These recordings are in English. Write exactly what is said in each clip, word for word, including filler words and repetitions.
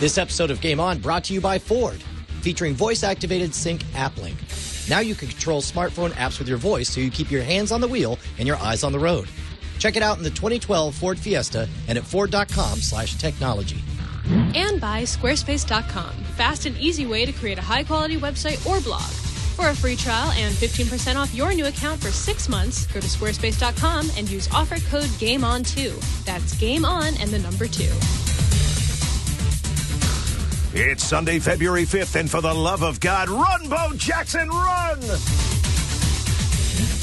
This episode of Game On brought to you by Ford, featuring voice-activated sync app link. Now you can control smartphone apps with your voice so you keep your hands on the wheel and your eyes on the road. Check it out in the twenty twelve Ford Fiesta and at ford.com slash technology. And by squarespace dot com, fast and easy way to create a high-quality website or blog. For a free trial and fifteen percent off your new account for six months, go to squarespace dot com and use offer code GAMEON two. That's Game On and the number two. It's Sunday, February fifth, and for the love of God, run, Bo Jackson, run!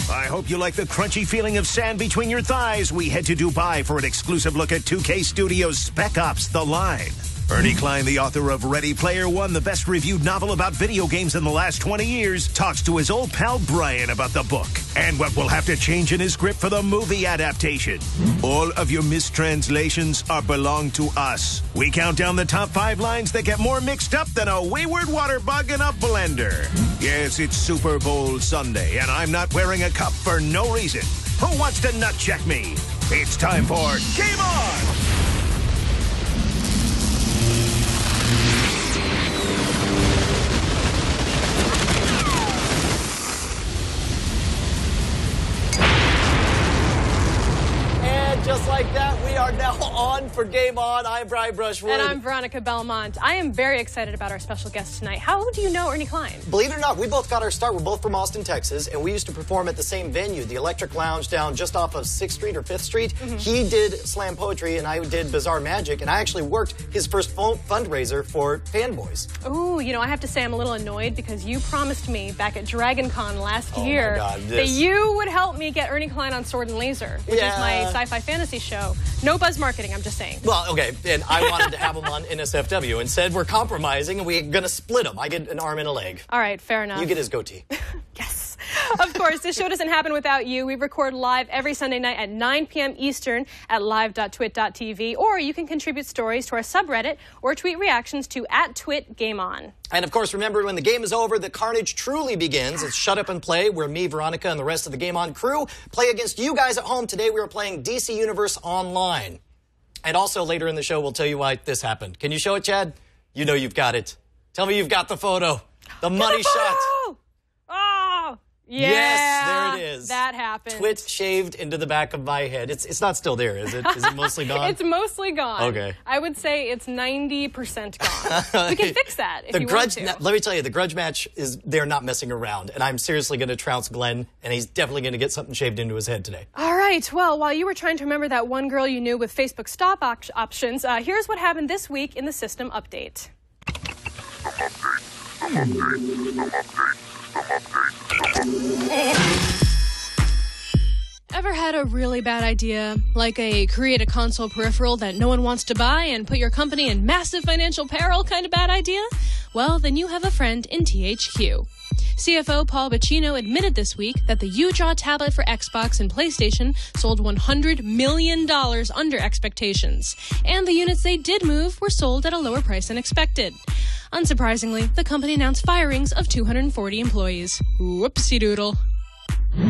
I hope you like the crunchy feeling of sand between your thighs. We head to Dubai for an exclusive look at two K Studios' Spec Ops: The Line. Ernest Cline, the author of Ready Player One, the best-reviewed novel about video games in the last twenty years, talks to his old pal Brian about the book and what will have to change in his script for the movie adaptation. All of your mistranslations are belong to us. We count down the top five lines that get more mixed up than a wayward water bug in a blender. Yes, it's Super Bowl Sunday, and I'm not wearing a cup for no reason. Who wants to nut-check me? It's time for Game On! Just like that, we are now on for Game On. I'm Brian Brushwood. And I'm Veronica Belmont. I am very excited about our special guest tonight. How do you know Ernest Cline? Believe it or not, we both got our start. We're both from Austin, Texas, and we used to perform at the same venue, the Electric Lounge down just off of sixth street or fifth street. Mm-hmm. He did slam poetry, and I did bizarre magic, and I actually worked his first fundraiser for Fanboys. Ooh, you know, I have to say I'm a little annoyed because you promised me back at Dragon Con last oh year my God, this... that you would help me get Ernest Cline on Sword and Laser, which yeah. is my sci-fi fantasy. Fantasy show. No buzz marketing, I'm just saying. Well, okay, and I wanted to have him on N S F W. Instead, we're compromising and we're going to split him. I get an arm and a leg. All right, fair enough. You get his goatee. Yes. Of course, this show doesn't happen without you. We record live every Sunday night at nine p m Eastern at live dot twit dot t v, or you can contribute stories to our subreddit or tweet reactions to at Twit Game On. And, of course, remember, when the game is over, the carnage truly begins. It's Shut Up and Play, where me, Veronica, and the rest of the Game On crew play against you guys at home. Today we are playing D C Universe Online. And also later in the show, we'll tell you why this happened. Can you show it, Chad? You know you've got it. Tell me you've got the photo. The money shot. Oh, yeah. Yes, there it is. That happened. Twit shaved into the back of my head. It's, it's not still there, is it? Is it mostly gone? It's mostly gone. Okay. I would say it's ninety percent gone. We can fix that if the you grudge, want to. Let me tell you, the grudge match is they're not messing around. And I'm seriously going to trounce Glenn, and he's definitely going to get something shaved into his head today. All right. Well, while you were trying to remember that one girl you knew with Facebook stop op options, uh, here's what happened this week in the system update. System update. System update. System update. Ever had a really bad idea? Like a create a console peripheral that no one wants to buy and put your company in massive financial peril kind of bad idea? Well, then you have a friend in T H Q. C F O Paul Bacino admitted this week that the UDraw tablet for Xbox and PlayStation sold one hundred million dollars under expectations, and the units they did move were sold at a lower price than expected. Unsurprisingly, the company announced firings of two hundred forty employees. Whoopsie doodle.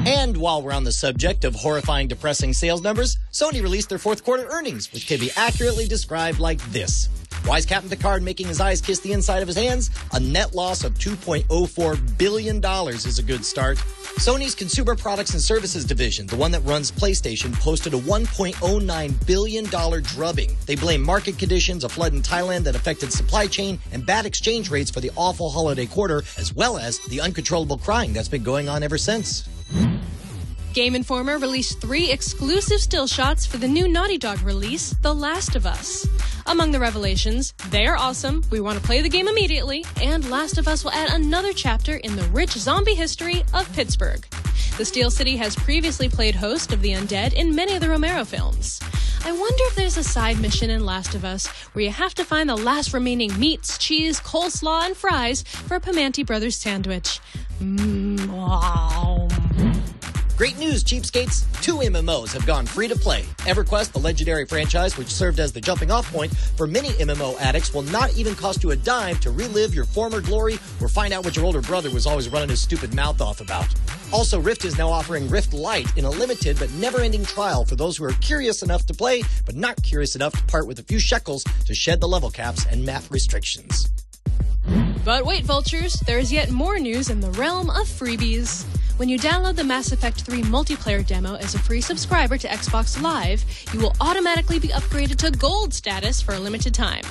And while we're on the subject of horrifying, depressing sales numbers, Sony released their fourth quarter earnings, which can be accurately described like this. Why is Captain Picard making his eyes kiss the inside of his hands? A net loss of two point oh four billion dollars is a good start. Sony's Consumer Products and Services division, the one that runs PlayStation, posted a one point oh nine billion dollars drubbing. They blame market conditions, a flood in Thailand that affected supply chain, and bad exchange rates for the awful holiday quarter, as well as the uncontrollable crying that's been going on ever since. Game Informer released three exclusive still shots for the new Naughty Dog release, The Last of Us. Among the revelations, they are awesome, we want to play the game immediately, and Last of Us will add another chapter in the rich zombie history of Pittsburgh. The Steel City has previously played host of the undead in many of the Romero films. I wonder if there's a side mission in Last of Us where you have to find the last remaining meats, cheese, coleslaw, and fries for a Primanti Brothers sandwich. Mmm, wow. Great news, cheapskates. Two M M Os have gone free to play. EverQuest, the legendary franchise which served as the jumping-off point for many M M O addicts, will not even cost you a dime to relive your former glory or find out what your older brother was always running his stupid mouth off about. Also, Rift is now offering Rift Lite in a limited but never-ending trial for those who are curious enough to play but not curious enough to part with a few shekels to shed the level caps and map restrictions. But wait, vultures, there is yet more news in the realm of freebies. When you download the Mass Effect three multiplayer demo as a free subscriber to Xbox Live, you will automatically be upgraded to gold status for a limited time.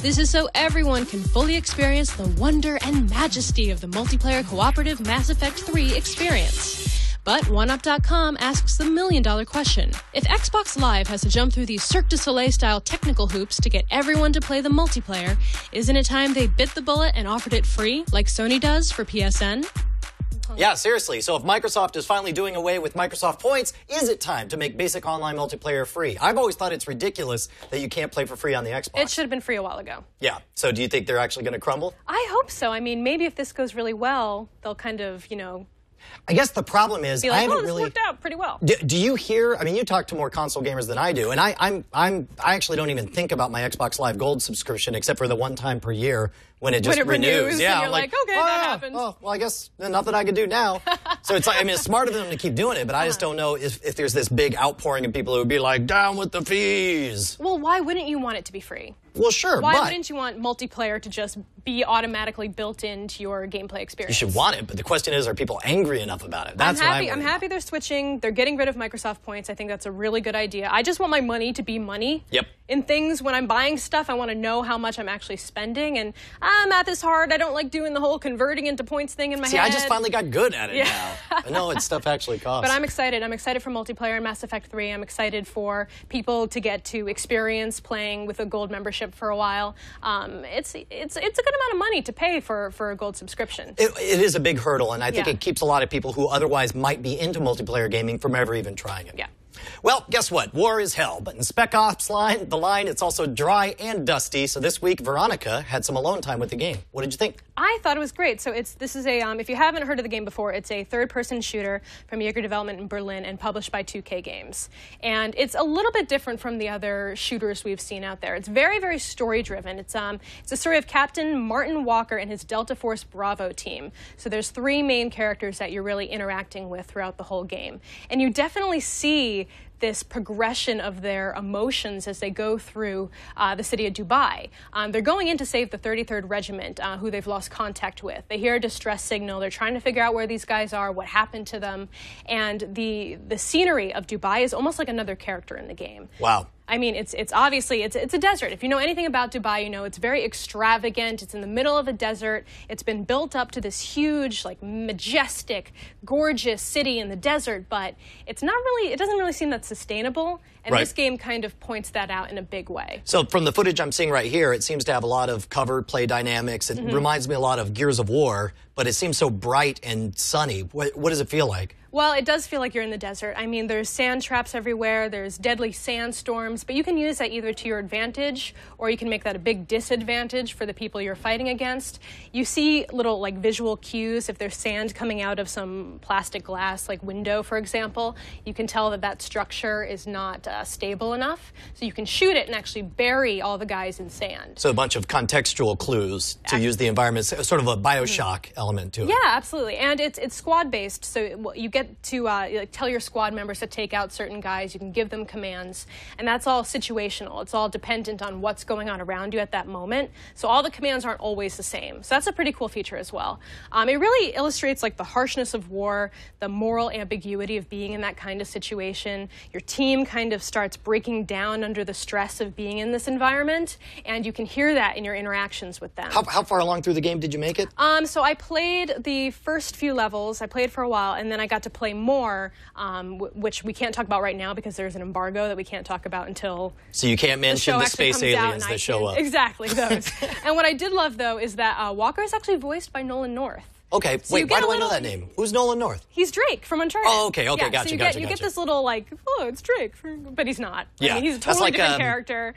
This is so everyone can fully experience the wonder and majesty of the multiplayer cooperative Mass Effect three experience. But one up dot com asks the million-dollar question. If Xbox Live has to jump through these Cirque du Soleil-style technical hoops to get everyone to play the multiplayer, isn't it time they bit the bullet and offered it free, like Sony does for P S N? Yeah, seriously. So if Microsoft is finally doing away with Microsoft Points, is it time to make basic online multiplayer free? I've always thought it's ridiculous that you can't play for free on the Xbox. It should have been free a while ago. Yeah. So do you think they're actually going to crumble? I hope so. I mean, maybe if this goes really well, they'll kind of, you know... I guess the problem is like, I haven't oh, this really worked out pretty well. Do, do you hear? I mean, you talk to more console gamers than I do, and I, I'm I'm I actually don't even think about my Xbox Live Gold subscription except for the one time per year when it just when it renews. renews. Yeah, and you're I'm like, like okay, oh, that yeah, happens. Oh, well, I guess nothing I could do now. So it's like, I mean, it's smarter than them to keep doing it, but I just don't know if, if there's this big outpouring of people who would be like, down with the fees. Well, why wouldn't you want it to be free? Well, sure, Why but wouldn't you want multiplayer to just be automatically built into your gameplay experience? You should want it, but the question is, are people angry enough about it? That's I'm happy, what I'm, I'm happy they're switching. They're getting rid of Microsoft Points. I think that's a really good idea. I just want my money to be money. Yep. In things, when I'm buying stuff, I want to know how much I'm actually spending, and I'm at this hard. I don't like doing the whole converting into points thing in my See, head. See, I just finally got good at it yeah. now. I know what stuff actually costs. But I'm excited. I'm excited for multiplayer in Mass Effect three. I'm excited for people to get to experience playing with a gold membership for a while. Um, it's it's it's a good amount of money to pay for, for a gold subscription. It, it is a big hurdle, and I think yeah. it keeps a lot of people who otherwise might be into multiplayer gaming from ever even trying it. Yeah. Well, guess what? War is hell, but in Spec Ops line, the line, it's also dry and dusty. So this week, Veronica had some alone time with the game. What did you think? I thought it was great. So it's this is a, um, if you haven't heard of the game before, it's a third-person shooter from Jaeger Development in Berlin and published by two K Games. And it's a little bit different from the other shooters we've seen out there. It's very, very story-driven. It's um, it's a story of Captain Martin Walker and his Delta Force Bravo team. So there's three main characters that you're really interacting with throughout the whole game. And you definitely see this progression of their emotions as they go through uh, the city of Dubai. Um, they're going in to save the thirty-third Regiment, uh, who they've lost contact with. They hear a distress signal. They're trying to figure out where these guys are, what happened to them. And the, the scenery of Dubai is almost like another character in the game. Wow. I mean, it's it's obviously, it's it's a desert. If you know anything about Dubai, you know it's very extravagant. It's in the middle of a desert. It's been built up to this huge, like, majestic, gorgeous city in the desert, but it's not really, it doesn't really seem that sustainable. And right. this game kind of points that out in a big way. So from the footage I'm seeing right here, it seems to have a lot of cover play dynamics. It mm-hmm. reminds me a lot of Gears of War, but it seems so bright and sunny. What, what does it feel like? Well, it does feel like you're in the desert. I mean, there's sand traps everywhere, there's deadly sandstorms, but you can use that either to your advantage or you can make that a big disadvantage for the people you're fighting against. You see little, like, visual cues. If there's sand coming out of some plastic glass, like window, for example, you can tell that that structure is not uh, stable enough. So you can shoot it and actually bury all the guys in sand. So a bunch of contextual clues to Actually. use the environment, sort of a Bioshock mm-hmm. element to it. Yeah, absolutely. And it's, it's squad-based, so you get to uh, like tell your squad members to take out certain guys. You can give them commands, and that's all situational. It's all dependent on what's going on around you at that moment. So all the commands aren't always the same. So that's a pretty cool feature as well. Um, it really illustrates, like, the harshness of war, the moral ambiguity of being in that kind of situation. Your team kind of starts breaking down under the stress of being in this environment, and you can hear that in your interactions with them. How, how far along through the game did you make it? Um, so I played the first few levels. I played for a while, and then I got to play more, um, which we can't talk about right now because there's an embargo that we can't talk about until. So you can't mention the, the space aliens that show up. Exactly, those. And what I did love, though, is that uh, Walker is actually voiced by Nolan North. Okay, so wait, why do little, I know that name? Who's Nolan North? He's Drake from Uncharted. Oh, okay, okay, yeah, gotcha, so you gotcha, get, gotcha. You get this little, like, oh, it's Drake, from, but he's not. Yeah, I mean, he's a totally like, different um, character.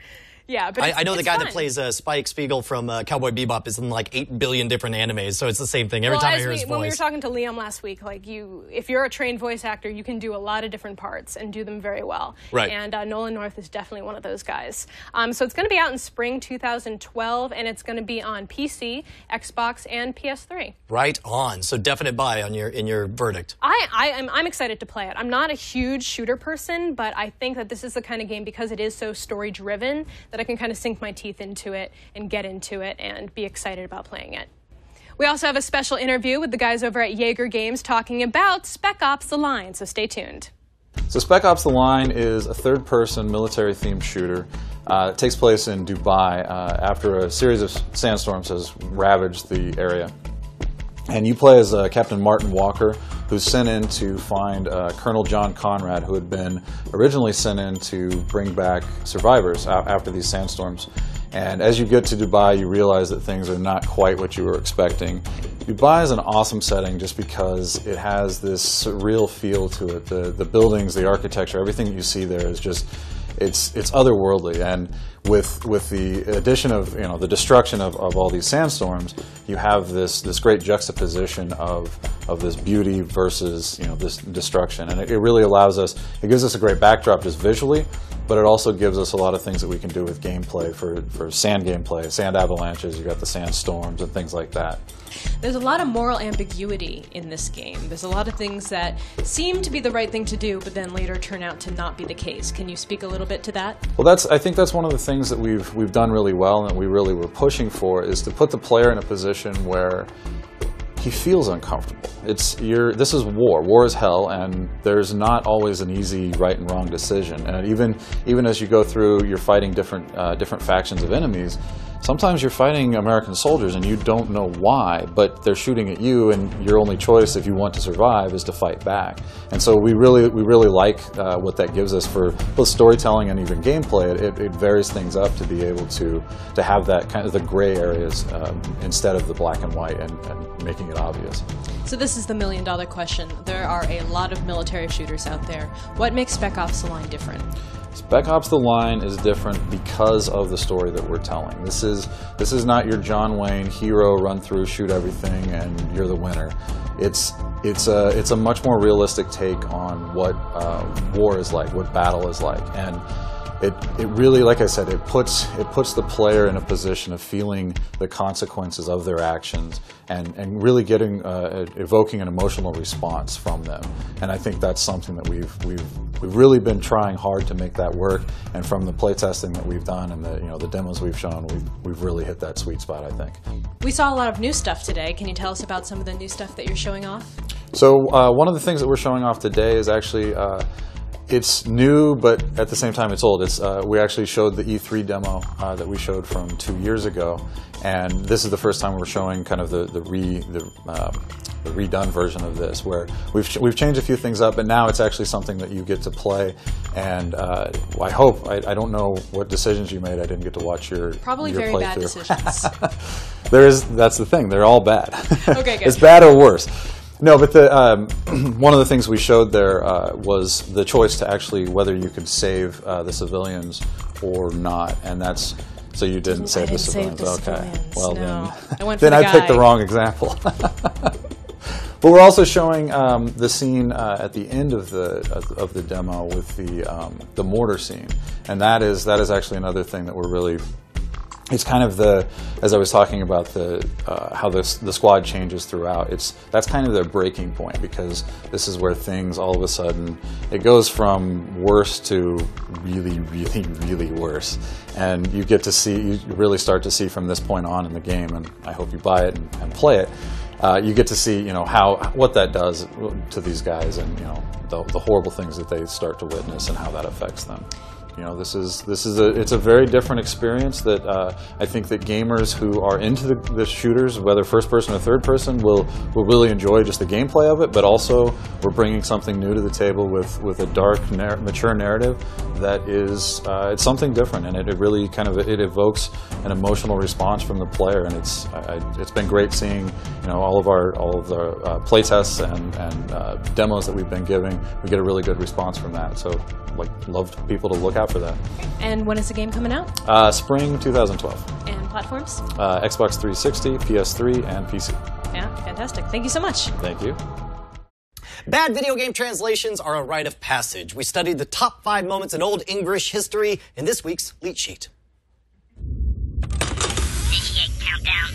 Yeah, but it's, I, I know it's the guy fun. that plays uh, Spike Spiegel from uh, Cowboy Bebop is in like eight billion different animes, so it's the same thing every well, time I hear we, his voice. When we were talking to Liam last week, like you, if you're a trained voice actor, you can do a lot of different parts and do them very well. Right. And uh, Nolan North is definitely one of those guys. Um, so it's going to be out in spring two thousand twelve, and it's going to be on P C, Xbox, and P S three. Right on. So definite buy on your in your verdict. I, I am I'm excited to play it. I'm not a huge shooter person, but I think that this is the kind of game, because it is so story driven, that I can kind of sink my teeth into it and get into it and be excited about playing it. We also have a special interview with the guys over at Jaeger Games talking about Spec Ops: The Line, so stay tuned. So Spec Ops: The Line is a third-person military-themed shooter. Uh, it takes place in Dubai uh, after a series of sandstorms has ravaged the area. And you play as uh, Captain Martin Walker, who's sent in to find uh, Colonel John Conrad, who had been originally sent in to bring back survivors after these sandstorms. And as you get to Dubai, you realize that things are not quite what you were expecting. Dubai is an awesome setting just because it has this surreal feel to it. The, the buildings, the architecture, everything that you see there is just, it's, it's otherworldly. And with, with the addition of, you know, the destruction of, of all these sandstorms, you have this, this great juxtaposition of, of this beauty versus, you know, this destruction. And it, it really allows us, it gives us a great backdrop just visually, but it also gives us a lot of things that we can do with gameplay for, for sand gameplay, sand avalanches, you got the sand storms and things like that. There's a lot of moral ambiguity in this game. There's a lot of things that seem to be the right thing to do, but then later turn out to not be the case. Can you speak a little bit to that? Well, that's, I think that's one of the things that we've, we've done really well and that we really were pushing for, is to put the player in a position where he feels uncomfortable. It's you're, this is war. War is hell, and there's not always an easy right and wrong decision. And even even as you go through, you're fighting different uh, different factions of enemies. Sometimes you're fighting American soldiers, and you don't know why, but they're shooting at you, and your only choice, if you want to survive, is to fight back. And so we really we really like uh, what that gives us for both storytelling and even gameplay. It, it varies things up to be able to to have that kind of the gray areas um, instead of the black and white and, and making it obvious. So this is the million dollar question. There are a lot of military shooters out there. What makes Spec Ops: The Line different? Spec Ops: The Line is different because of the story that we're telling. This is this is not your John Wayne hero run through, shoot everything, and you're the winner. It's it's a it's a much more realistic take on what uh, war is like, what battle is like, and it it really, like I said, it puts it puts the player in a position of feeling the consequences of their actions and and really getting uh, evoking an emotional response from them. And I think that's something that we've we've. We've really been trying hard to make that work, and from the playtesting that we've done and the you know the demos we've shown, we've, we've really hit that sweet spot, I think. We saw a lot of new stuff today. Can you tell us about some of the new stuff that you're showing off? So uh, one of the things that we're showing off today is actually, uh, it's new, but at the same time it's old. It's, uh, we actually showed the E three demo uh, that we showed from two years ago, and this is the first time we're showing kind of the, the re... The, uh, the redone version of this, where we've we've changed a few things up, but now it's actually something that you get to play. And uh, I hope I, I don't know what decisions you made. I didn't get to watch your probably your very bad decisions. There is that's the thing. They're all bad. Okay, good. It's bad or worse. No, but the, um, one of the things we showed there uh, was the choice to actually whether you could save uh, the civilians or not, and that's. So you didn't save I the didn't civilians. Save the okay. Civilians. Well no. then, I, went for then the I picked the wrong example. But we're also showing um, the scene uh, at the end of the of the demo with the um, the mortar scene, and that is that is actually another thing that we're really. It's kind of the, as I was talking about the uh, how this, the squad changes throughout. It's that's kind of their breaking point, because this is where things all of a sudden it goes from worse to really, really, really worse, and you get to see you really start to see from this point on in the game. And I hope you buy it and, and play it. Uh, you get to see, you know, how what that does to these guys, and you know the, the horrible things that they start to witness and how that affects them. You know, this is this is a it's a very different experience that uh, I think that gamers who are into the, the shooters, whether first person or third person, will will really enjoy just the gameplay of it. But also, we're bringing something new to the table with with a dark, nar mature narrative that is uh, it's something different, and it, it really kind of it evokes an emotional response from the player. And it's I, it's been great seeing you know all of our all of the uh, playtests and and uh, demos that we've been giving. We get a really good response from that. So like, love people to look at. out for that. And when is the game coming out? Uh, spring two thousand twelve. And platforms? Uh, Xbox three sixty, P S three, and P C. Yeah, fantastic. Thank you so much. Thank you. Bad video game translations are a rite of passage. We studied the top five moments in Old English history in this week's Leet Sheet. sixty-eight Countdown.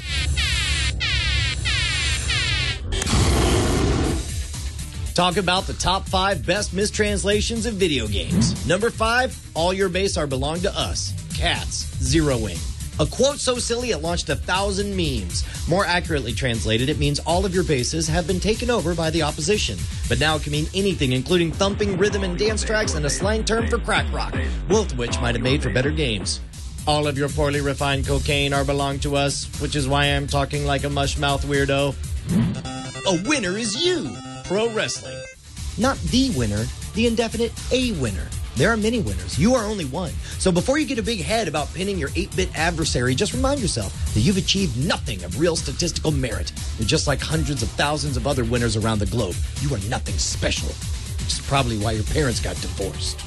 Talk about the top five best mistranslations of video games. Number five, all your base are belong to us. Cats, zeroing. A quote so silly it launched a thousand memes. More accurately translated, it means all of your bases have been taken over by the opposition. But now it can mean anything, including thumping, rhythm, and dance tracks, and a slang term for crack rock, both of which might have made for better games. All of your poorly refined cocaine are belong to us, which is why I'm talking like a mush-mouth weirdo. A winner is you! Pro wrestling. Not the winner, the indefinite a winner. There are many winners. You are only one. So before you get a big head about pinning your eight-bit adversary, just remind yourself that you've achieved nothing of real statistical merit. You're just like hundreds of thousands of other winners around the globe. You are nothing special, which is probably why your parents got divorced.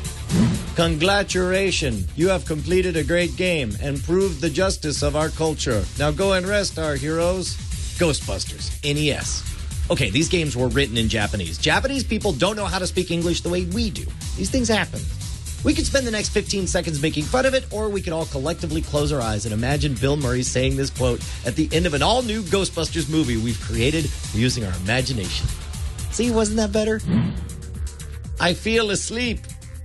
Congratulations. You have completed a great game and proved the justice of our culture. Now go and rest, our heroes. Ghostbusters, N E S. Okay, these games were written in Japanese. Japanese people don't know how to speak English the way we do. These things happen. We could spend the next fifteen seconds making fun of it, or we could all collectively close our eyes and imagine Bill Murray saying this quote at the end of an all-new Ghostbusters movie we've created using our imagination. See, wasn't that better? I feel asleep.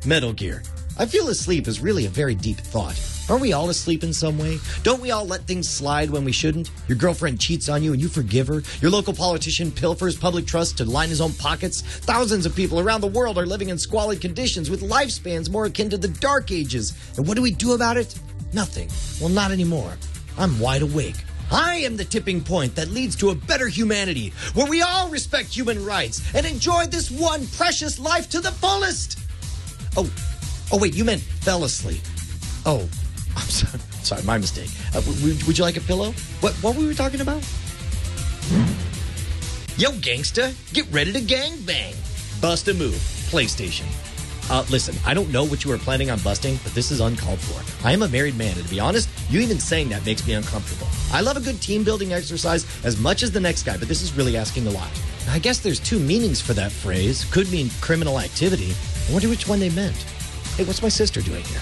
Metal Gear. I feel asleep is really a very deep thought. Aren't we all asleep in some way? Don't we all let things slide when we shouldn't? Your girlfriend cheats on you and you forgive her. Your local politician pilfers public trust to line his own pockets. Thousands of people around the world are living in squalid conditions with lifespans more akin to the Dark Ages. And what do we do about it? Nothing. Well, not anymore. I'm wide awake. I am the tipping point that leads to a better humanity, where we all respect human rights and enjoy this one precious life to the fullest. Oh, oh wait, you meant fell asleep. Oh. I'm sorry, sorry, my mistake. Uh, would, would you like a pillow? What what were we talking about? Yo, gangsta, get ready to gangbang. Bust a move, PlayStation. Uh, listen, I don't know what you were planning on busting, but this is uncalled for. I am a married man, and to be honest, you even saying that makes me uncomfortable. I love a good team-building exercise as much as the next guy, but this is really asking a lot. I guess there's two meanings for that phrase. Could mean criminal activity. I wonder which one they meant. Hey, what's my sister doing here?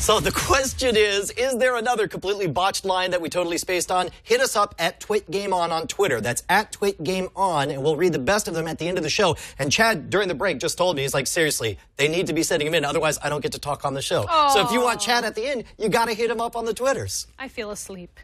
So the question is, is there another completely botched line that we totally spaced on? Hit us up at TwitGameOn on Twitter. That's at TwitGameOn, and we'll read the best of them at the end of the show. And Chad, during the break, just told me, he's like, seriously, they need to be sending him in, otherwise I don't get to talk on the show. Aww. So if you want Chad at the end, you got to hit him up on the Twitters. I feel asleep.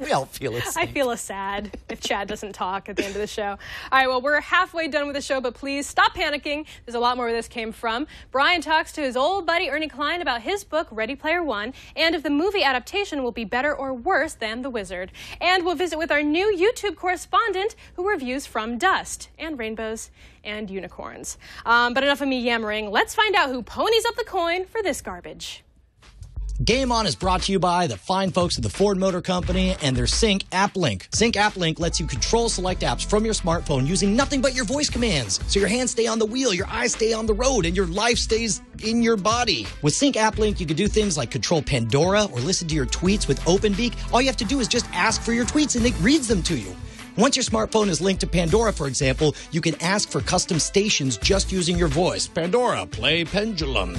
We all feel asleep. I feel a sad if Chad doesn't talk at the end of the show. All right, well, we're halfway done with the show, but please stop panicking. There's a lot more where this came from. Brian talks to his old buddy Ernie Cline about his book, Ready Player One, and if the movie adaptation will be better or worse than The Wizard. And we'll visit with our new YouTube correspondent who reviews From Dust and Rainbows and Unicorns. Um, but enough of me yammering. Let's find out who ponies up the coin for this garbage. Game On is brought to you by the fine folks at the Ford Motor Company and their Sync App Link. Sync App Link lets you control select apps from your smartphone using nothing but your voice commands. So your hands stay on the wheel, your eyes stay on the road, and your life stays in your body. With Sync App Link, you can do things like control Pandora or listen to your tweets with OpenBeak. All you have to do is just ask for your tweets and it reads them to you. Once your smartphone is linked to Pandora, for example, you can ask for custom stations just using your voice. Pandora, play Pendulum.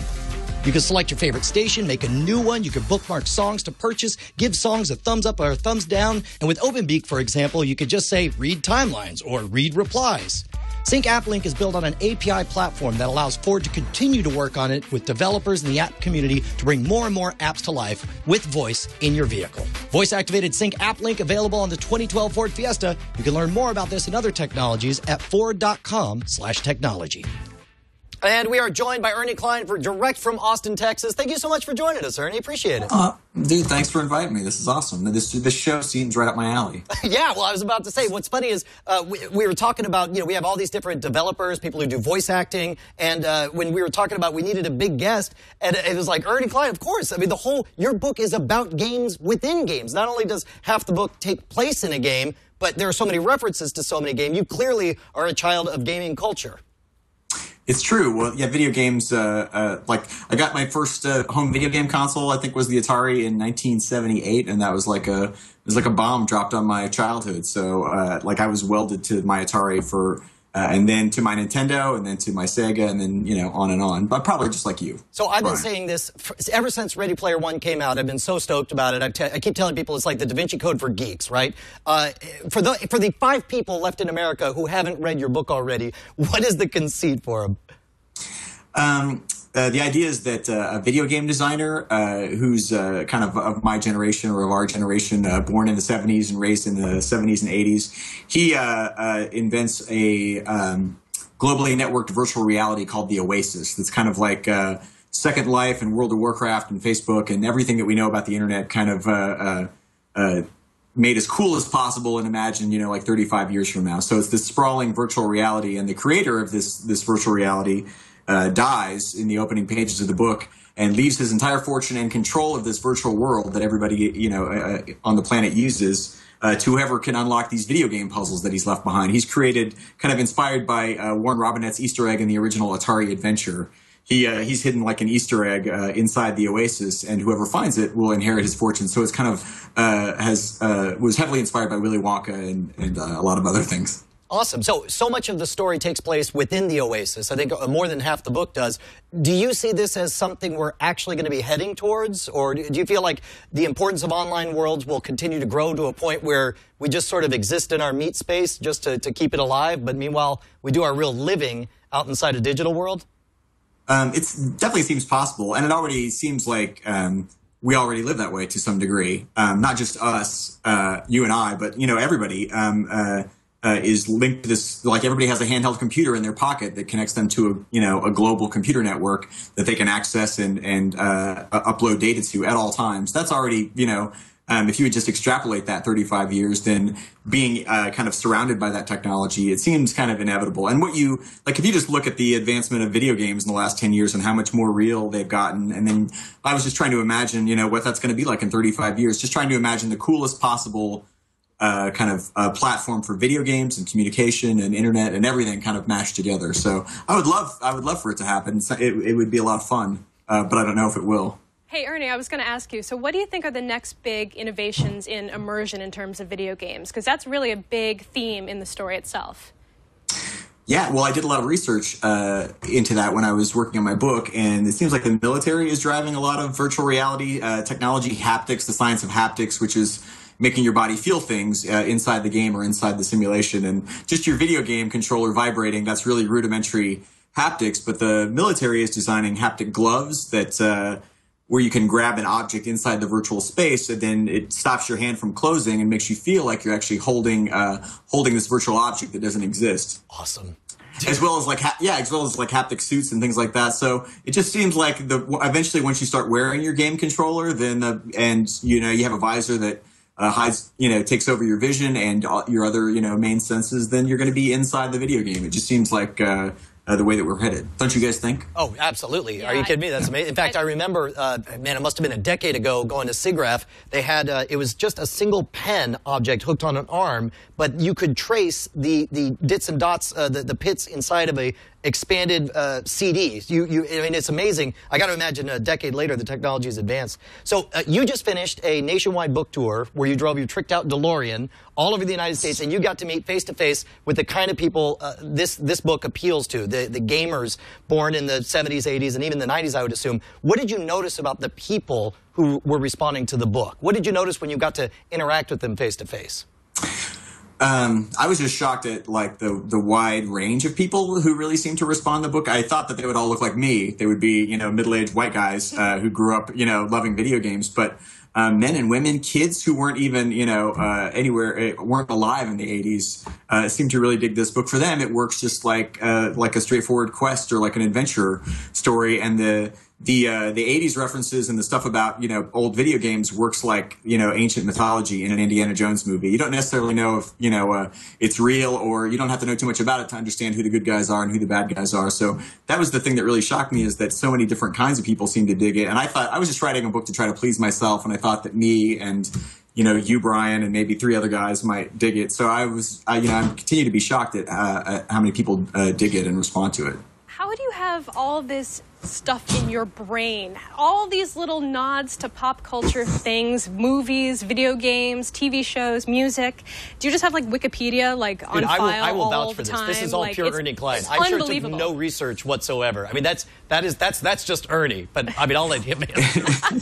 You can select your favorite station, make a new one. You can bookmark songs to purchase, give songs a thumbs up or a thumbs down. And with OpenBeak, for example, you could just say read timelines or read replies. Sync App Link is built on an A P I platform that allows Ford to continue to work on it with developers in the app community to bring more and more apps to life with voice in your vehicle. Voice-activated Sync App Link available on the twenty twelve Ford Fiesta. You can learn more about this and other technologies at ford dot com slash technology. And we are joined by Ernie Cline for direct from Austin, Texas. Thank you so much for joining us, Ernie. Appreciate it. Uh, dude, thanks for inviting me. This is awesome. This this show seems right up my alley. Yeah, well, I was about to say, what's funny is uh, we, we were talking about, you know, we have all these different developers, people who do voice acting, and uh, when we were talking about we needed a big guest, and it was like, Ernie Cline, of course. I mean, the whole, your book is about games within games. Not only does half the book take place in a game, but there are so many references to so many games. You clearly are a child of gaming culture. It's true. Well, yeah, video games, uh, uh, like, I got my first uh, home video game console, I think, was the Atari in nineteen seventy-eight, and that was like a, it was like a bomb dropped on my childhood. So, uh, like, I was welded to my Atari for, uh, and then to my Nintendo, and then to my Sega, and then, you know, on and on. But probably just like you. So I've Brian. been saying this for, ever since Ready Player One came out. I've been so stoked about it. I've te I keep telling people it's like the Da Vinci Code for geeks, right? Uh, for, the, for the five people left in America who haven't read your book already, what is the conceit for them? Um, uh, the idea is that uh, a video game designer uh, who's uh, kind of of my generation or of our generation, uh, born in the seventies and raised in the seventies and eighties, he uh, uh, invents a um, globally networked virtual reality called the Oasis. That's kind of like uh, Second Life and World of Warcraft and Facebook and everything that we know about the internet kind of uh, uh, uh, made as cool as possible and imagined, you know, like thirty-five years from now. So it's this sprawling virtual reality, and the creator of this this virtual reality Uh, dies in the opening pages of the book and leaves his entire fortune and control of this virtual world that everybody, you know, uh, on the planet uses uh, to whoever can unlock these video game puzzles that he's left behind. He's created, kind of inspired by uh, Warren Robinette's Easter egg in the original Atari Adventure. He, uh, he's hidden like an Easter egg uh, inside the Oasis, and whoever finds it will inherit his fortune. So it's kind of uh, has uh, was heavily inspired by Willy Wonka and, and uh, a lot of other things. Awesome. So, so much of the story takes place within the Oasis. I think more than half the book does. Do you see this as something we're actually going to be heading towards? Or do you feel like the importance of online worlds will continue to grow to a point where we just sort of exist in our meat space just to, to keep it alive, but meanwhile, we do our real living out inside a digital world? Um, it definitely seems possible. And it already seems like... Um we already live that way to some degree. Um, not just us, uh, you and I, but, you know, everybody um, uh, uh, is linked to this. Like, everybody has a handheld computer in their pocket that connects them to, a, you know, a global computer network that they can access and, and uh, upload data to at all times. That's already, you know, um, if you would just extrapolate that thirty-five years, then being uh, kind of surrounded by that technology, it seems kind of inevitable. And what you, like, if you just look at the advancement of video games in the last ten years and how much more real they've gotten, and then I was just trying to imagine, you know, what that's going to be like in thirty-five years, just trying to imagine the coolest possible uh, kind of uh, platform for video games and communication and internet and everything kind of mashed together. So I would love, I would love for it to happen. It, it would be a lot of fun, uh, but I don't know if it will. Hey, Ernie, I was going to ask you, so what do you think are the next big innovations in immersion in terms of video games? Because that's really a big theme in the story itself. Yeah, well, I did a lot of research uh, into that when I was working on my book, and it seems like the military is driving a lot of virtual reality uh, technology, haptics, the science of haptics, which is making your body feel things uh, inside the game or inside the simulation, and just your video game controller vibrating, that's really rudimentary haptics, but the military is designing haptic gloves that... Uh, where you can grab an object inside the virtual space, and then it stops your hand from closing and makes you feel like you're actually holding uh, holding this virtual object that doesn't exist. Awesome. As well as like ha yeah, as well as like haptic suits and things like that. So it just seems like the eventually once you start wearing your game controller, then the, and you know you have a visor that uh, hides you know takes over your vision and all your other you know main senses, then you're going to be inside the video game. It just seems like. Uh, Uh, the way that we're headed. Don't you guys think? Oh, absolutely. Yeah, Are you kidding me? That's amazing. In fact, I, I remember, uh, man, it must have been a decade ago going to SIGGRAPH. They had, uh, it was just a single pen object hooked on an arm, but you could trace the, the dits and dots, uh, the, the pits inside of a expanded uh, C D. You, you, I mean, it's amazing. I got to imagine a decade later, the technology has advanced. So uh, you just finished a nationwide book tour where you drove your tricked out DeLorean all over the United States, and you got to meet face to face with the kind of people uh, this, this book appeals to. The, the gamers born in the seventies, eighties, and even the nineties, I would assume. What did you notice about the people who were responding to the book? What did you notice when you got to interact with them face to face? Um, I was just shocked at like the, the wide range of people who really seemed to respond to the book. I thought that they would all look like me. They would be, you know, middle-aged white guys uh, who grew up, you know, loving video games. But uh, men and women, kids who weren't even, you know, uh, anywhere, weren't alive in the eighties, uh, seemed to really dig this book. For them, it works just like uh, like a straightforward quest or like an adventure story. And the the uh, the eighties references and the stuff about, you know, old video games works like, you know, ancient mythology in an Indiana Jones movie. You don't necessarily know if, you know, uh, it's real, or you don't have to know too much about it to understand who the good guys are and who the bad guys are. So that was the thing that really shocked me, is that so many different kinds of people seemed to dig it. And I thought I was just writing a book to try to please myself, and I thought that me and, you know, you, Brian, and maybe three other guys might dig it. So I was, I, you know, I continue to be shocked at, uh, at how many people uh, dig it and respond to it. How do you have all this stuff in your brain? All these little nods to pop culture things, movies, video games, T V shows, music. Do you just have like Wikipedia like Dude, on I will, file I will all vouch for this. Time? This is all like, pure Ernie Cline. I'm sure it took no research whatsoever. I mean, that's that is that's that's just Ernie. But I mean, I'll let him in.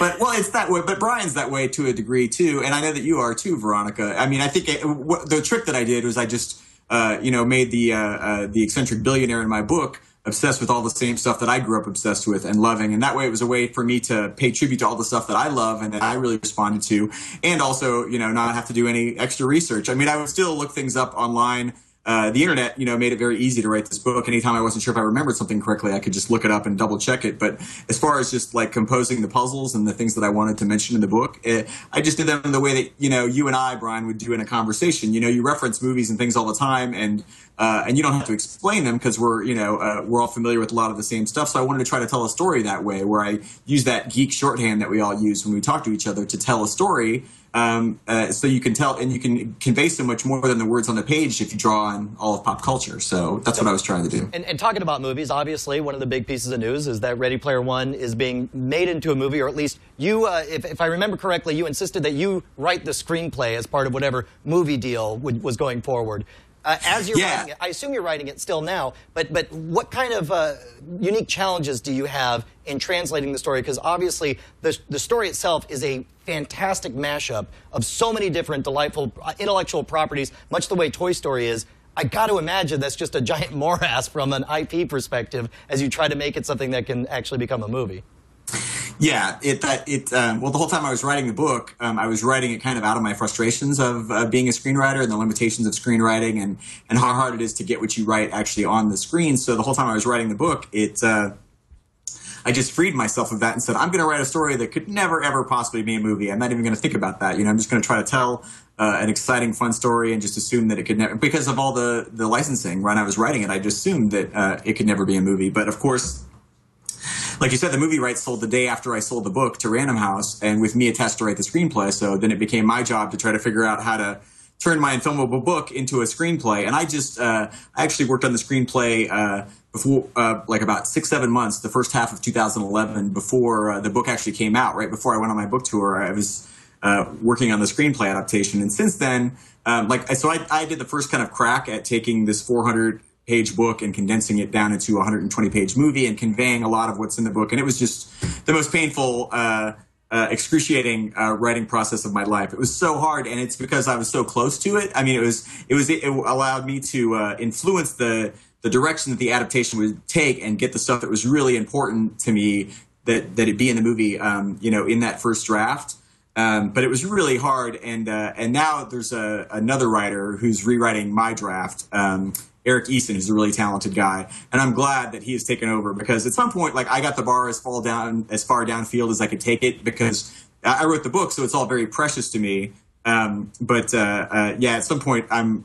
But well, it's that way. But Brian's that way to a degree too, and I know that you are too, Veronica. I mean, I think it, w the trick that I did was I just uh, you know made the uh, uh, the eccentric billionaire in my book obsessed with all the same stuff that I grew up obsessed with and loving. And that way it was a way for me to pay tribute to all the stuff that I love and that I really responded to. And also, you know, not have to do any extra research. I mean, I would still look things up online. Uh, the internet, you know, made it very easy to write this book. Anytime I wasn't sure if I remembered something correctly, I could just look it up and double check it. But as far as just like composing the puzzles and the things that I wanted to mention in the book, it, I just did them in the way that, you know, you and I, Brian, would do in a conversation. You know, you reference movies and things all the time, and uh, and you don't have to explain them because we're, you know, uh, we're all familiar with a lot of the same stuff. So I wanted to try to tell a story that way, where I use that geek shorthand that we all use when we talk to each other to tell a story. Um, uh, so you can tell, and you can convey so much more than the words on the page if you draw on all of pop culture. So that's what I was trying to do. And, and talking about movies, obviously, one of the big pieces of news is that Ready Player One is being made into a movie, or at least you, uh, if, if I remember correctly, you insisted that you write the screenplay as part of whatever movie deal would, was going forward. Uh, as you're yeah. writing it, I assume you're writing it still now, but, but what kind of uh, unique challenges do you have in translating the story? Because obviously the, the story itself is a fantastic mashup of so many different delightful intellectual properties, much the way Toy Story is. I got to imagine that's just a giant morass from an I P perspective as you try to make it something that can actually become a movie. Yeah, it, that, it, um, well, the whole time I was writing the book, um, I was writing it kind of out of my frustrations of uh, being a screenwriter and the limitations of screenwriting and, and how hard it is to get what you write actually on the screen. So the whole time I was writing the book, it, uh, I just freed myself of that and said, I'm going to write a story that could never, ever possibly be a movie. I'm not even going to think about that. You know, I'm just going to try to tell Uh, an exciting, fun story and just assume that it could never, because of all the, the licensing when I was writing it, I just assumed that uh, it could never be a movie. But of course, like you said, the movie rights sold the day after I sold the book to Random House, and with me attached to write the screenplay. So then it became my job to try to figure out how to turn my unfilmable book into a screenplay. And I just, uh, I actually worked on the screenplay uh, before, uh, like about six, seven months, the first half of two thousand eleven, before uh, the book actually came out, right before I went on my book tour. I was Uh, working on the screenplay adaptation, and since then, um, like so, I, I did the first kind of crack at taking this four hundred page book and condensing it down into a one hundred twenty page movie and conveying a lot of what's in the book. And it was just the most painful, uh, uh, excruciating uh, writing process of my life. It was so hard, and it's because I was so close to it. I mean, it was it was it allowed me to uh, influence the the direction that the adaptation would take and get the stuff that was really important to me that that it be in the movie. Um, you know, in that first draft. Um, but it was really hard, and uh, and now there's a, another writer who's rewriting my draft, um, Eric Eason, who's a really talented guy, and I'm glad that he has taken over, because at some point, like, I got the bar as far down as far downfield as I could take it, because I wrote the book, so it's all very precious to me. Um, but uh, uh, yeah, at some point, I'm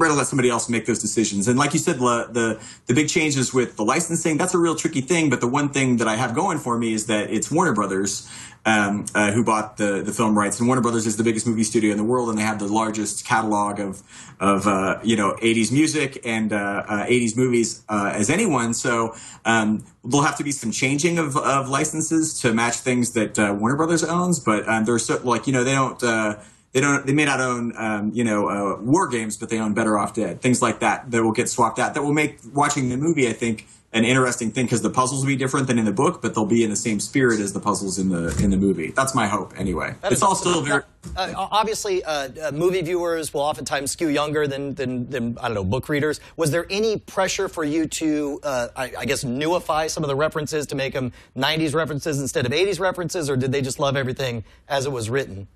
ready to let somebody else make those decisions. And like you said, the, the the big changes with the licensing, that's a real tricky thing. But the one thing that I have going for me is that it's Warner Brothers um, uh, who bought the the film rights, and Warner Brothers is the biggest movie studio in the world, and they have the largest catalog of of uh, you know eighties music and uh, uh, eighties movies uh, as anyone. So um, there'll have to be some changing of of licenses to match things that uh, Warner Brothers owns. But um, they're so, like you know they don't. Uh, They don't. They may not own, um, you know, uh, War Games, but they own Better Off Dead. Things like that that will get swapped out. That will make watching the movie, I think, an interesting thing, because the puzzles will be different than in the book, but they'll be in the same spirit as the puzzles in the in the movie. That's my hope, anyway. That it's all still very. Uh, obviously, uh, uh, movie viewers will oftentimes skew younger than, than than I don't know book readers. Was there any pressure for you to, uh, I, I guess, newify some of the references to make them nineties references instead of eighties references, or did they just love everything as it was written?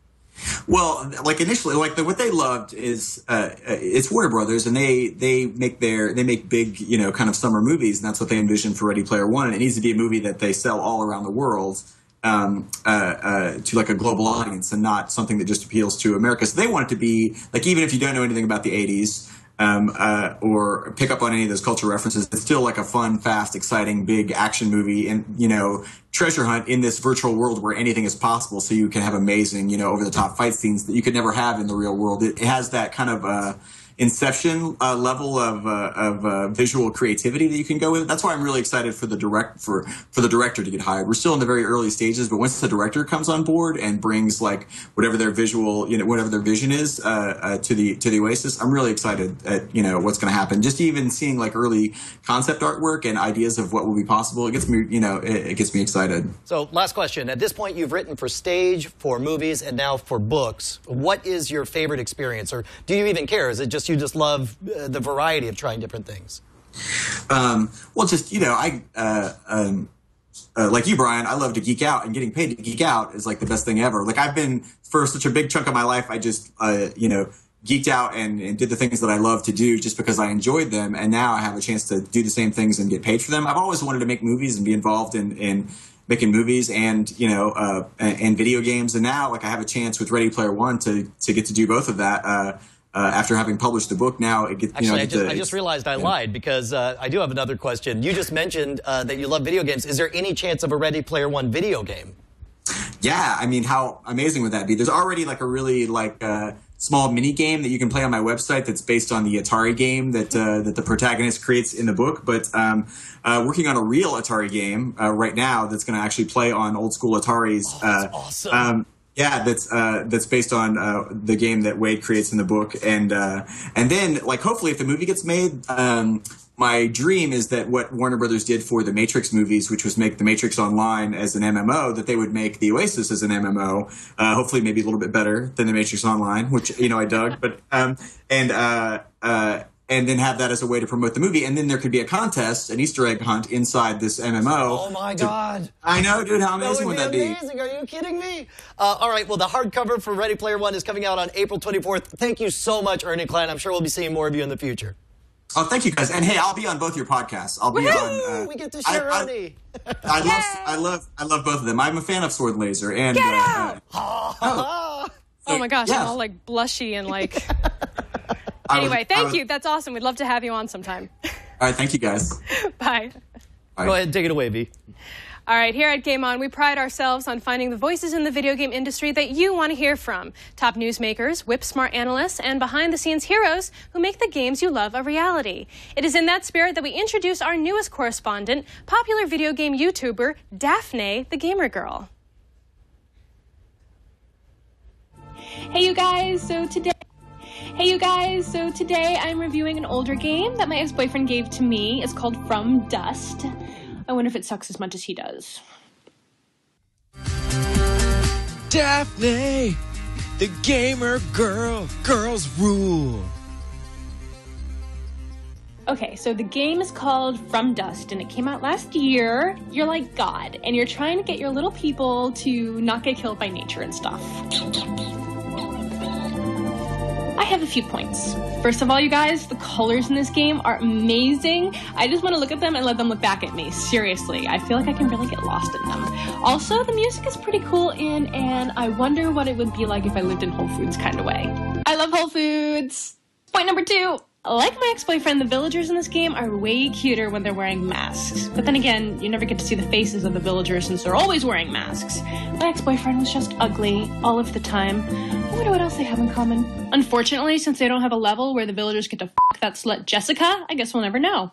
Well, like initially, like the, what they loved is uh, it's Warner Brothers, and they they make their they make big, you know, kind of summer movies, and that's what they envisioned for Ready Player One. And it needs to be a movie that they sell all around the world um, uh, uh, to like a global audience, and not something that just appeals to America. So they want it to be like, even if you don't know anything about the eighties um, uh, or pick up on any of those cultural references, it's still like a fun, fast, exciting, big action movie, and you know. Treasure hunt in this virtual world where anything is possible, so you can have amazing, you know, over the top fight scenes that you could never have in the real world. It, it has that kind of uh, Inception uh, level of uh, of uh, visual creativity that you can go with. That's why I'm really excited for the direct for for the director to get hired. We're still in the very early stages, but once the director comes on board and brings like whatever their visual, you know, whatever their vision is uh, uh, to the to the Oasis, I'm really excited at you know what's going to happen. Just even seeing like early concept artwork and ideas of what will be possible, it gets me you know it, it gets me excited. So last question. At this point, you've written for stage, for movies, and now for books. What is your favorite experience, or do you even care? Is it just you just love uh, the variety of trying different things? Um, well, just, you know, I, uh, um, uh, like you, Brian, I love to geek out, and getting paid to geek out is like the best thing ever. Like I've been, for such a big chunk of my life, I just, uh, you know, geeked out and, and did the things that I love to do just because I enjoyed them. And now I have a chance to do the same things and get paid for them. I've always wanted to make movies and be involved in, in making movies and, you know, uh, and, and video games. And now like I have a chance with Ready Player One to, to get to do both of that. Uh, Uh, after having published the book, now it gets. Actually, you know, I, just, the, I just realized I lied because uh, I do have another question. You just mentioned uh, that you love video games. Is there any chance of a Ready Player One video game? Yeah, I mean, how amazing would that be? There's already like a really like uh, small mini game that you can play on my website that's based on the Atari game that uh, that the protagonist creates in the book. But um, uh, working on a real Atari game uh, right now that's going to actually play on old school Ataris. Oh, that's uh, awesome. Um, Yeah, that's uh, that's based on uh, the game that Wade creates in the book, and uh, and then like hopefully if the movie gets made, um, my dream is that what Warner Brothers did for the Matrix movies, which was make the Matrix Online as an M M O, that they would make the Oasis as an M M O. Uh, hopefully, maybe a little bit better than the Matrix Online, which you know I dug, but um, and. Uh, uh, And then have that as a way to promote the movie. And then there could be a contest, an Easter egg hunt inside this M M O. Oh, my God. I know, dude. How amazing would that be? Amazing. Are you kidding me? Uh, all right. Well, the hardcover for Ready Player One is coming out on April twenty-fourth. Thank you so much, Ernest Cline. I'm sure we'll be seeing more of you in the future. Oh, thank you, guys. And, hey, I'll be on both your podcasts. I'll be on... Uh, we get to share Ernie. I, I, I, love, I, love, I love both of them. I'm a fan of Sword and Laser. And, get out! Uh, oh. So, oh, my gosh. Yeah. I'm all, like, blushy and, like... Anyway, thank you. That's awesome. We'd love to have you on sometime. All right. Thank you, guys. Bye. Bye. Go ahead and take it away, V. All right. Here at Game On, we pride ourselves on finding the voices in the video game industry that you want to hear from. Top newsmakers, whip-smart analysts, and behind-the-scenes heroes who make the games you love a reality. It is in that spirit that we introduce our newest correspondent, popular video game YouTuber, Dafnay the Gamer Girl. Hey, you guys. So today... Hey you guys, so today I'm reviewing an older game that my ex-boyfriend gave to me. It's called From Dust. I wonder if it sucks as much as he does. Dafnay, the gamer girl, girls rule. Okay, so the game is called From Dust, and it came out last year. You're like God, and you're trying to get your little people to not get killed by nature and stuff. I have a few points. First of all, you guys, the colors in this game are amazing. I just want to look at them and let them look back at me. Seriously, I feel like I can really get lost in them. Also, the music is pretty cool in an I wonder what it would be like if I lived in Whole Foods kind of way. I love Whole Foods. Point number two. Like my ex-boyfriend, the villagers in this game are way cuter when they're wearing masks. But then again, you never get to see the faces of the villagers since they're always wearing masks. My ex-boyfriend was just ugly all of the time. I wonder what else they have in common. Unfortunately, since they don't have a level where the villagers get to fuck that slut Jessica, I guess we'll never know.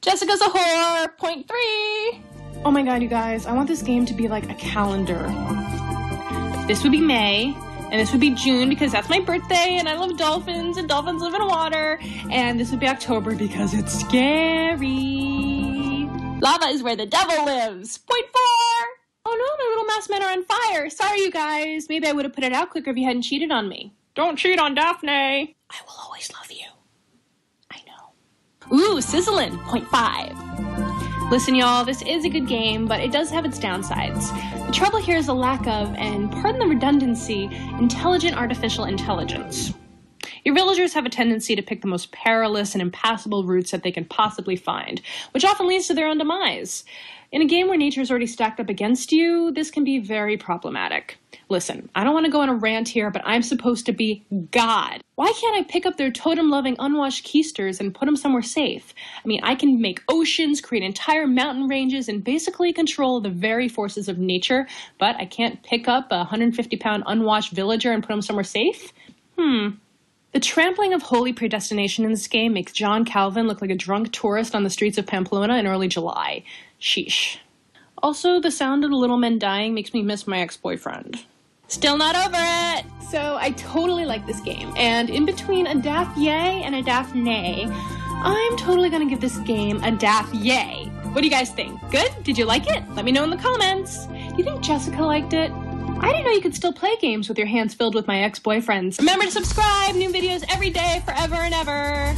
Jessica's a whore! Point three! Oh my god, you guys, I want this game to be like a calendar. This would be May. And this would be June because that's my birthday and I love dolphins and dolphins live in water. And this would be October because it's scary. Lava is where the devil lives. Point four. Oh no, my little mouse men are on fire. Sorry, you guys. Maybe I would have put it out quicker if you hadn't cheated on me. Don't cheat on Dafnay. I will always love you. I know. Ooh, sizzling. Point five. Listen, y'all, this is a good game, but it does have its downsides. The trouble here is a lack of, and pardon the redundancy, intelligent artificial intelligence. Your villagers have a tendency to pick the most perilous and impassable routes that they can possibly find, which often leads to their own demise. In a game where nature is already stacked up against you, this can be very problematic. Listen, I don't want to go on a rant here, but I'm supposed to be God. Why can't I pick up their totem-loving, unwashed keisters and put them somewhere safe? I mean, I can make oceans, create entire mountain ranges, and basically control the very forces of nature, but I can't pick up a one hundred fifty pound unwashed villager and put them somewhere safe? Hmm. The trampling of holy predestination in this game makes John Calvin look like a drunk tourist on the streets of Pamplona in early July. Sheesh. Also, the sound of the little men dying makes me miss my ex-boyfriend. Still not over it! So I totally like this game, and in between a Daf yay and a Daf nay, I'm totally gonna give this game a Daf yay. What do you guys think? Good? Did you like it? Let me know in the comments. Do you think Jessica liked it? I didn't know you could still play games with your hands filled with my ex-boyfriends. Remember to subscribe! New videos every day, forever and ever!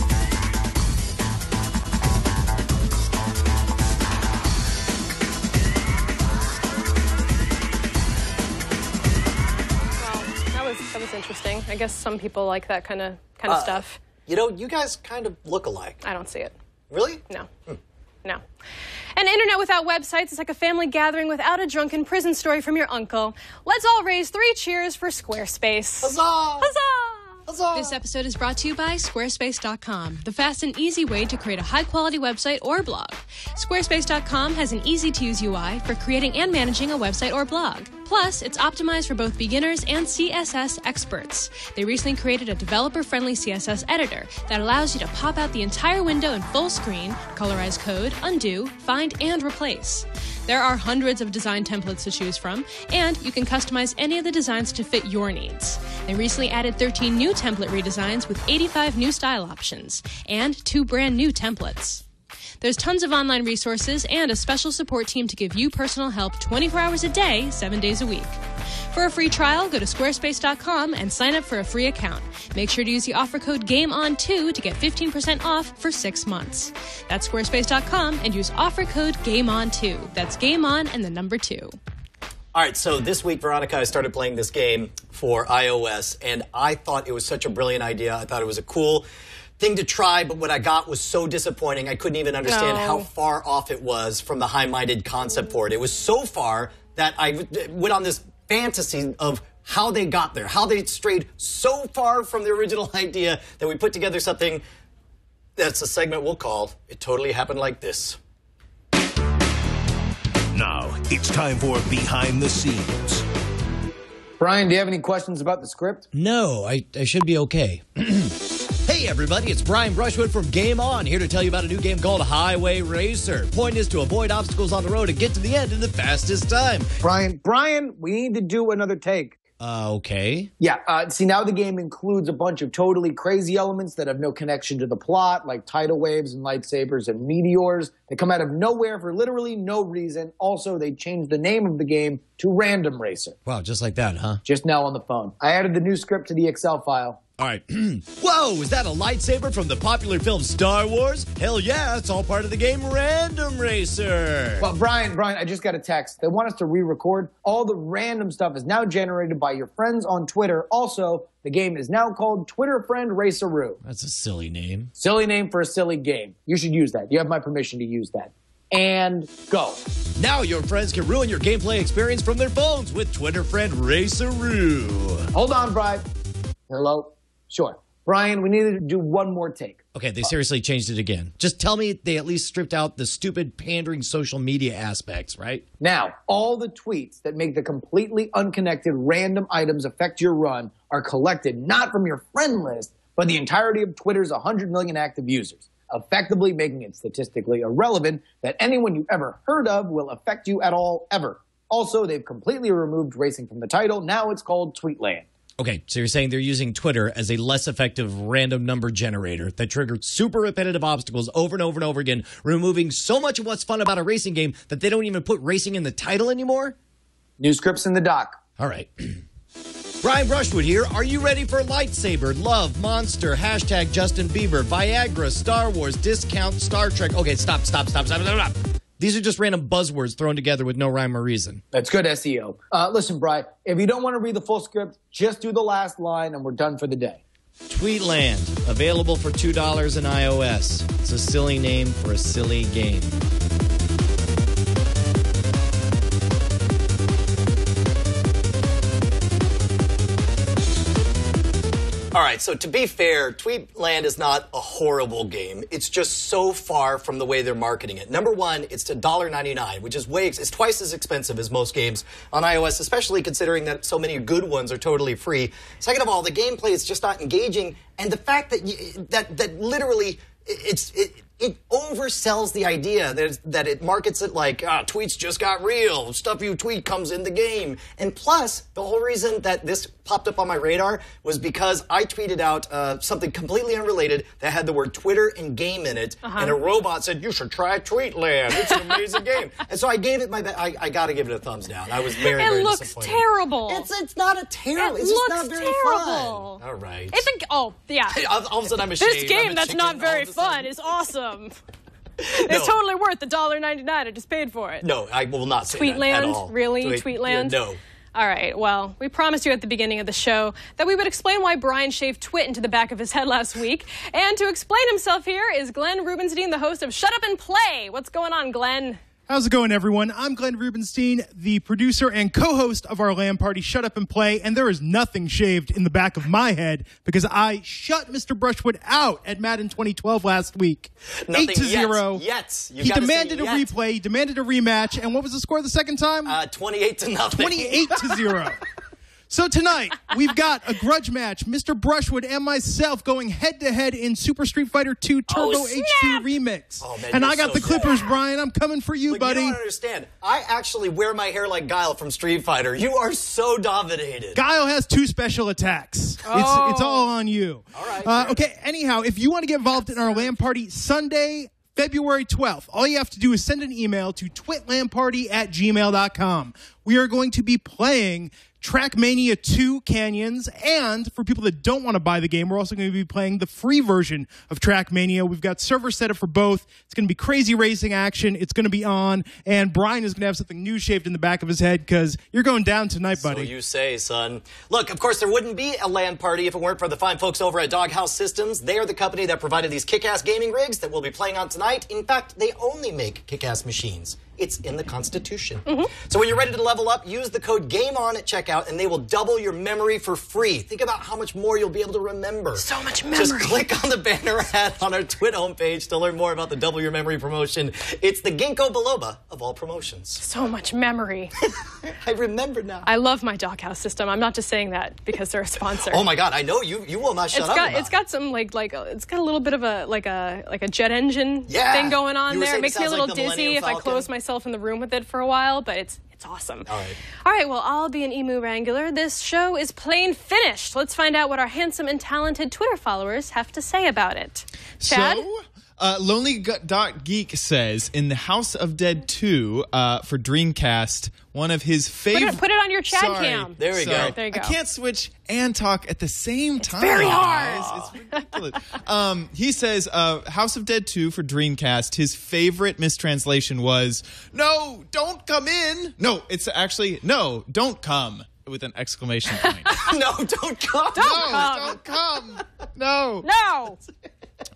That was interesting. I guess some people like that kind of kind of uh, stuff. You know, you guys kind of look alike. I don't see it. Really? No. Hmm. No. An internet without websites is like a family gathering without a drunken prison story from your uncle. Let's all raise three cheers for Squarespace. Huzzah! Huzzah! Huzzah! This episode is brought to you by Squarespace dot com, the fast and easy way to create a high-quality website or blog. Squarespace dot com has an easy-to-use U I for creating and managing a website or blog. Plus, it's optimized for both beginners and C S S experts. They recently created a developer-friendly C S S editor that allows you to pop out the entire window in full screen, colorize code, undo, find, and replace. There are hundreds of design templates to choose from, and you can customize any of the designs to fit your needs. They recently added thirteen new template redesigns with eighty-five new style options, and two brand new templates. There's tons of online resources and a special support team to give you personal help twenty-four hours a day, seven days a week. For a free trial, go to squarespace dot com and sign up for a free account. Make sure to use the offer code game on two to get fifteen percent off for six months. That's squarespace dot com and use offer code game on two. That's game on and the number two. All right, so this week, Veronica, I started playing this game for iOS, and I thought it was such a brilliant idea. I thought it was a cool thing to try, but what I got was so disappointing. I couldn't even understand no. how far off it was from the high-minded concept for it. It was so far that I went on this fantasy of how they got there, how they strayed so far from the original idea that we put together something that's a segment we'll call It Totally Happened Like This. Now, it's time for Behind the Scenes. Brian, do you have any questions about the script? No, I, I should be okay. Hey everybody, it's Brian Brushwood from Game On, here to tell you about a new game called Highway Racer. Point is to avoid obstacles on the road and get to the end in the fastest time. Brian, Brian, we need to do another take. Uh, okay. Yeah, uh, see, now the game includes a bunch of totally crazy elements that have no connection to the plot, like tidal waves and lightsabers and meteors. They come out of nowhere for literally no reason. Also, they changed the name of the game to Random Racer. Wow, just like that, huh? Just now on the phone. I added the new script to the Excel file. All right. Whoa, is that a lightsaber from the popular film Star Wars? Hell yeah, it's all part of the game Random Racer. Well, Brian, Brian, I just got a text. They want us to re-record. All the random stuff is now generated by your friends on Twitter. Also, the game is now called Twitter Friend Raceroo. That's a silly name. Silly name for a silly game. You should use that. You have my permission to use that. And go. Now your friends can ruin your gameplay experience from their phones with Twitter Friend Raceroo. Hold on, Brian. Hello? Sure. Brian, we needed to do one more take. Okay, they seriously changed it again. Just tell me they at least stripped out the stupid, pandering social media aspects, right? Now, all the tweets that make the completely unconnected random items affect your run are collected not from your friend list, but the entirety of Twitter's one hundred million active users, effectively making it statistically irrelevant that anyone you ever heard of will affect you at all, ever. Also, they've completely removed racing from the title. Now it's called Tweetland. Okay, so you're saying they're using Twitter as a less effective random number generator that triggered super repetitive obstacles over and over and over again, removing so much of what's fun about a racing game that they don't even put racing in the title anymore? New scripts in the doc. All right. Brian Brushwood here. Are you ready for lightsaber, love, monster, hashtag Justin Bieber, Viagra, Star Wars, discount, Star Trek? Okay, stop, stop, stop, stop, stop, stop. These are just random buzzwords thrown together with no rhyme or reason. That's good S E O. Uh, listen, Brian, if you don't want to read the full script, just do the last line and we're done for the day. Tweetland, available for two dollars in iOS. It's a silly name for a silly game. All right, right, so to be fair, Tweetland is not a horrible game. It's just so far from the way they're marketing it. Number one, it's one dollar ninety-nine, which is way, it's twice as expensive as most games on iOS, especially considering that so many good ones are totally free. Second of all, the gameplay is just not engaging, and the fact that you, that that literally it's it, it oversells the idea that, that it markets it like, ah, tweets just got real, stuff you tweet comes in the game. And plus, the whole reason that this popped up on my radar was because I tweeted out uh, something completely unrelated that had the word Twitter and game in it, uh-huh. and a robot said, you should try Tweetland, it's an amazing game. And so I gave it my best, I, I gotta give it a thumbs down. I was very, it very looks disappointed. Terrible. It's, it's not a terrible, it it's just not very terrible. Fun. All right. It's a, oh, yeah. All, all of a sudden I'm ashamed. This game I'm a that's chicken, not very fun is awesome. It's no. totally worth the one dollar ninety-nine. I just paid for it. No, I will not say Tweetland, that at all. Really? Tweet, Tweetland? Yeah, no. All right, well, we promised you at the beginning of the show that we would explain why Brian shaved Twit into the back of his head last week. And to explain himself here is Glenn Rubenstein, the host of Shut Up and Play. What's going on, Glenn? How's it going, everyone? I'm Glenn Rubenstein, the producer and co-host of our LAN party, Shut Up and Play, and there is nothing shaved in the back of my head because I shut Mister Brushwood out at Madden twenty twelve last week. Nothing eight to yet. zero. Yet. He demanded a yet. replay, he demanded a rematch, and what was the score the second time? Uh, twenty-eight to nothing. twenty-eight to zero. So tonight, we've got a grudge match. Mister Brushwood and myself going head-to-head in Super Street Fighter two Turbo oh, H D Remix. Oh, man, and I got so the clippers, bad. Brian. I'm coming for you, Look, buddy. You don't understand. I actually wear my hair like Guile from Street Fighter. You are so dominated. Guile has two special attacks. Oh. It's, it's all on you. All right. Uh, okay, anyhow, if you want to get involved in our LAN party Sunday, February twelfth, all you have to do is send an email to twitlandparty at gmail dot com. We are going to be playing Trackmania two Canyons, and for people that don't want to buy the game, we're also going to be playing the free version of Trackmania. We've got server set up for both. It's going to be crazy racing action. It's going to be on, and Brian is going to have something new shaved in the back of his head because you're going down tonight, buddy. So you say, son. Look, of course, there wouldn't be a LAN party if it weren't for the fine folks over at Doghouse Systems. They are the company that provided these kick-ass gaming rigs that we'll be playing on tonight. In fact, they only make kick-ass machines. It's in the Constitution. Mm-hmm. So when you're ready to level up, use the code GAMEON at checkout, and they will double your memory for free. Think about how much more you'll be able to remember. So much memory. Just click on the banner ad on our Twit homepage to learn more about the Double Your Memory promotion. It's the ginkgo biloba of all promotions. So much memory. I remember now. I love my Doghouse system. I'm not just saying that because they're a sponsor. Oh my God! I know you. You will not shut it's up. Got, about it's got some like like uh, it's got a little bit of a like a like a jet engine yeah. thing going on there. It makes me a little like dizzy if I close myself in the room with it for a while, but it's it's awesome. All right. All right, well, I'll be an emu wrangler. This show is plain finished. Let's find out what our handsome and talented Twitter followers have to say about it. Chad? So, uh, Lonely Dot Geek says, in the House of Dead two uh, for Dreamcast, one of his favorite... Put, put it on your Chad Sorry. cam. There we, Sorry. Go. there we go. I can't switch and talk at the same it's time. very hard. It's, it's ridiculous. um, he says, uh, House of Dead two for Dreamcast, his favorite mistranslation was, no, don't come in. No, it's actually, no, don't come, with an exclamation point. No, don't come. Don't no, come. Don't come. No. No.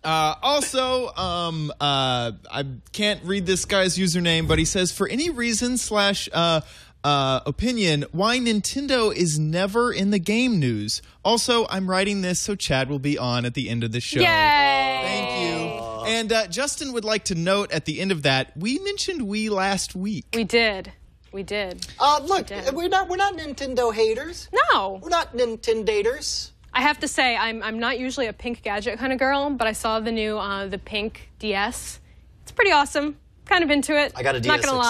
Uh, also, um, uh, I can't read this guy's username, but he says, for any reason slash uh, uh, opinion, why Nintendo is never in the game news. Also, I'm writing this so Chad will be on at the end of the show. Yay! Thank you. And uh, Justin would like to note at the end of that, we mentioned Wii last week. We did. We did. Uh, look, we did. we're not we're not Nintendo haters. No. We're not Nintendators. I have to say, I'm, I'm not usually a pink gadget kind of girl, but I saw the new, uh, the pink D S. It's pretty awesome. Kind of into it. I got a D S X L.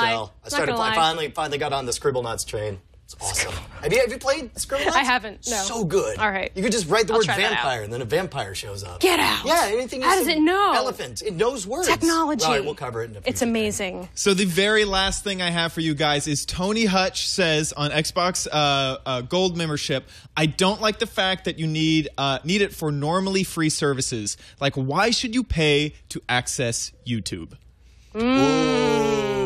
I started, I finally, finally got on the Scribblenauts train. It's awesome. have, you, have you played Scribblenauts? I haven't, no. So good. All right. You could just write the I'll word vampire, and then a vampire shows up. Get out. Yeah, anything you How does it know? Elephant. It knows words. Technology. All right, we'll cover it in a few It's amazing. Things. So the very last thing I have for you guys is Tony Hutch says on Xbox uh, uh, Gold membership, I don't like the fact that you need, uh, need it for normally free services. Like, why should you pay to access YouTube? Mm.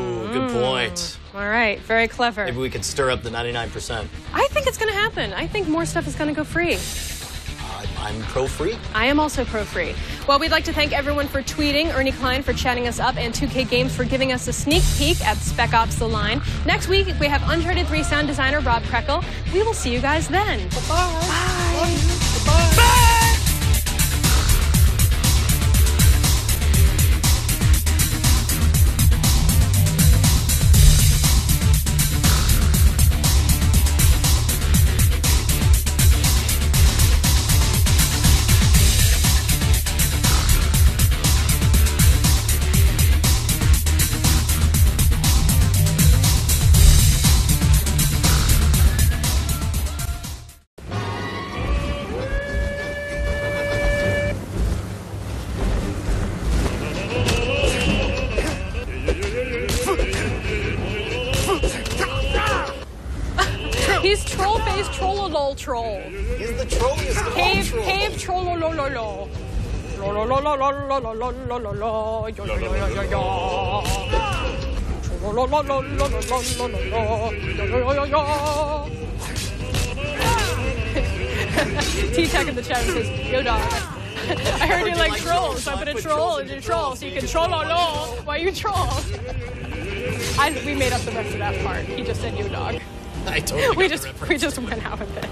Ooh, good point. All right, very clever. Maybe we could stir up the ninety-nine percent. I think it's going to happen. I think more stuff is going to go free. Uh, I'm pro-free. I am also pro-free. Well, we'd like to thank everyone for tweeting, Ernie Cline for chatting us up, and two K Games for giving us a sneak peek at Spec Ops: The Line. Next week, we have Uncharted three sound designer Rob Preckle. We will see you guys then. Bye-bye. Bye. Bye. Bye. Bye. He's troll based trollolol troll. He's the trolliest troll. Cave cave trollolololol. T-Tech in the chat says, yo dog. I heard you like trolls, so I put a troll in your troll so you can trollolol while you troll. I, we made up the rest of that part. He just said you dog. I totally we just reference. We just went out with it.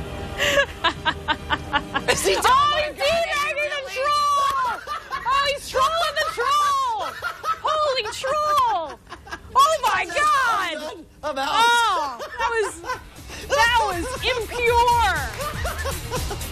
Is he oh, he's teabagging the troll! Oh, he's trolling the troll! Holy troll! Oh my god! I'm out. Oh, that was that was impure.